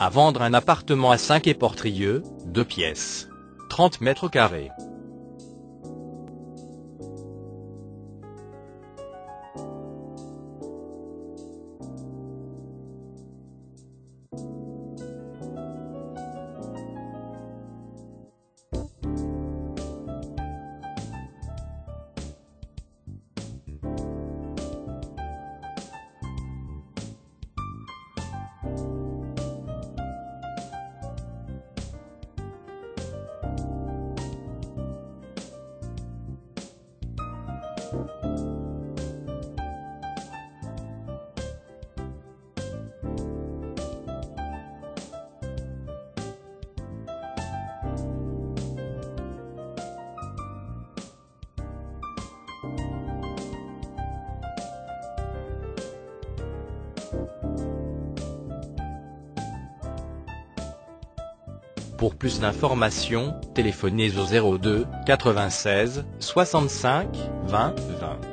à vendre un appartement à Saint Quay Portrieux, 2 pièces, 30 mètres carrés. Pour plus d'informations, téléphonez au 02 96 65 20 20.